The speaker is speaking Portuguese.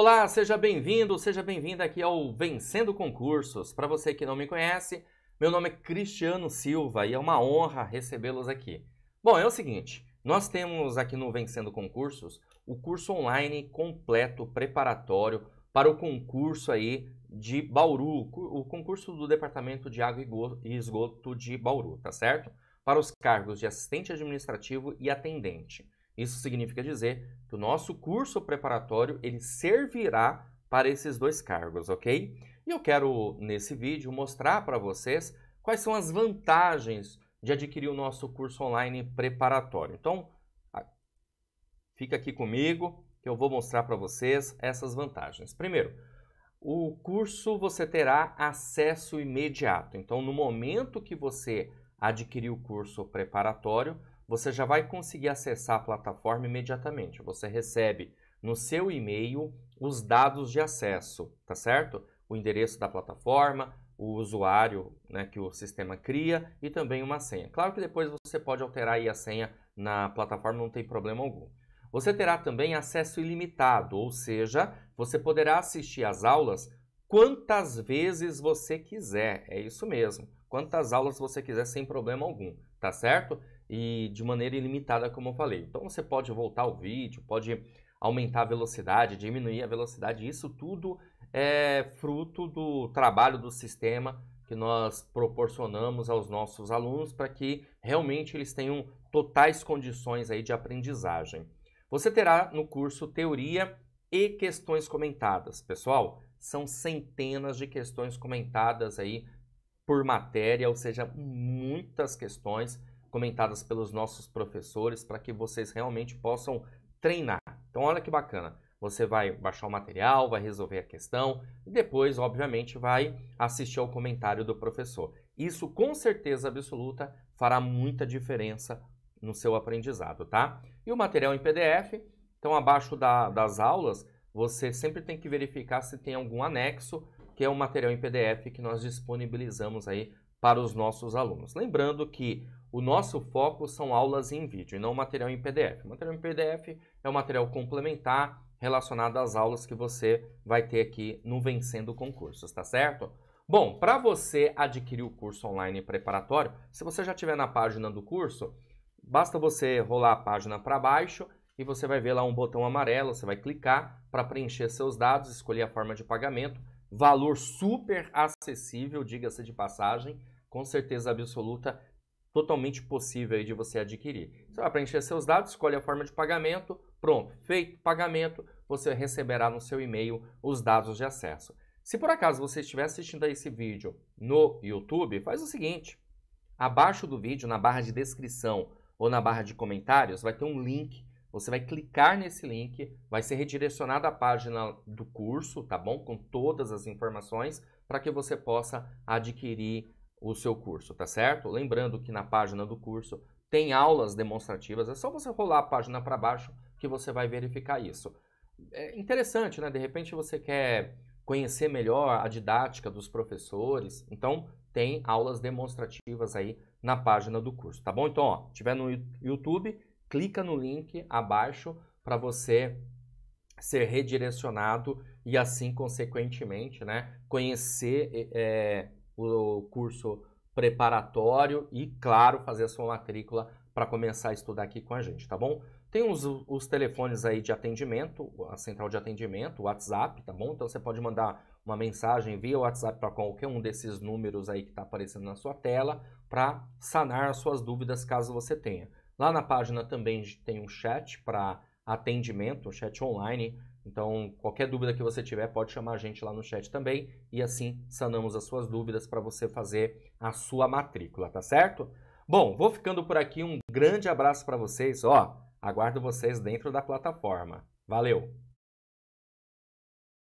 Olá, seja bem-vindo, seja bem-vinda aqui ao Vencendo Concursos. Para você que não me conhece, meu nome é Cristiano Silva e é uma honra recebê-los aqui. Bom, é o seguinte, nós temos aqui no Vencendo Concursos o curso online completo preparatório para o concurso aí de Bauru, o concurso do Departamento de Água e Esgoto de Bauru, tá certo? Para os cargos de assistente administrativo e atendente. Isso significa dizer que o nosso curso preparatório, ele servirá para esses dois cargos, ok? E eu quero, nesse vídeo, mostrar para vocês quais são as vantagens de adquirir o nosso curso online preparatório. Então, fica aqui comigo que eu vou mostrar para vocês essas vantagens. Primeiro, o curso você terá acesso imediato. Então, no momento que você adquirir o curso preparatório, você já vai conseguir acessar a plataforma imediatamente. Você recebe no seu e-mail os dados de acesso, tá certo? O endereço da plataforma, o usuário, né, que o sistema cria e também uma senha. Claro que depois você pode alterar aí a senha na plataforma, não tem problema algum. Você terá também acesso ilimitado, ou seja, você poderá assistir às aulas quantas vezes você quiser. É isso mesmo, quantas aulas você quiser sem problema algum, tá certo? E de maneira ilimitada, como eu falei. Então você pode voltar o vídeo, pode aumentar a velocidade, diminuir a velocidade. Isso tudo é fruto do trabalho do sistema que nós proporcionamos aos nossos alunos para que realmente eles tenham totais condições aí de aprendizagem. Você terá no curso teoria e questões comentadas. Pessoal, são centenas de questões comentadas aí por matéria, ou seja, muitas questões comentadas pelos nossos professores para que vocês realmente possam treinar. Então, olha que bacana. Você vai baixar o material, vai resolver a questão e depois, obviamente, vai assistir ao comentário do professor. Isso, com certeza absoluta, fará muita diferença no seu aprendizado, tá? E o material em PDF, então, abaixo das aulas, você sempre tem que verificar se tem algum anexo, que é o material em PDF que nós disponibilizamos aí para os nossos alunos. Lembrando que o nosso foco são aulas em vídeo e não material em PDF. O material em PDF é um material complementar relacionado às aulas que você vai ter aqui no Vencendo Concursos, tá certo? Bom, para você adquirir o curso online preparatório, se você já estiver na página do curso, basta você rolar a página para baixo e você vai ver lá um botão amarelo, você vai clicar para preencher seus dados, escolher a forma de pagamento, valor super acessível, diga-se de passagem, com certeza absoluta, totalmente possível aí de você adquirir. Você vai preencher seus dados, escolhe a forma de pagamento, pronto, feito o pagamento, você receberá no seu e-mail os dados de acesso. Se por acaso você estiver assistindo a esse vídeo no YouTube, faz o seguinte, abaixo do vídeo, na barra de descrição ou na barra de comentários, vai ter um link, você vai clicar nesse link, vai ser redirecionado à página do curso, tá bom? Com todas as informações para que você possa adquirir o seu curso, tá certo? Lembrando que na página do curso tem aulas demonstrativas, é só você rolar a página para baixo que você vai verificar isso. É interessante, né? De repente você quer conhecer melhor a didática dos professores, então tem aulas demonstrativas aí na página do curso, tá bom? Então, ó, se estiver no YouTube, clica no link abaixo para você ser redirecionado e assim, consequentemente, né, conhecer o curso preparatório e, claro, fazer a sua matrícula para começar a estudar aqui com a gente, tá bom? Tem os telefones aí de atendimento, a central de atendimento, o WhatsApp, tá bom? Então você pode mandar uma mensagem via WhatsApp para qualquer um desses números aí que está aparecendo na sua tela para sanar as suas dúvidas caso você tenha. Lá na página também tem um chat para atendimento, um chat online. Então, qualquer dúvida que você tiver, pode chamar a gente lá no chat também e assim sanamos as suas dúvidas para você fazer a sua matrícula, tá certo? Bom, vou ficando por aqui. Um grande abraço para vocês. Ó, aguardo vocês dentro da plataforma. Valeu!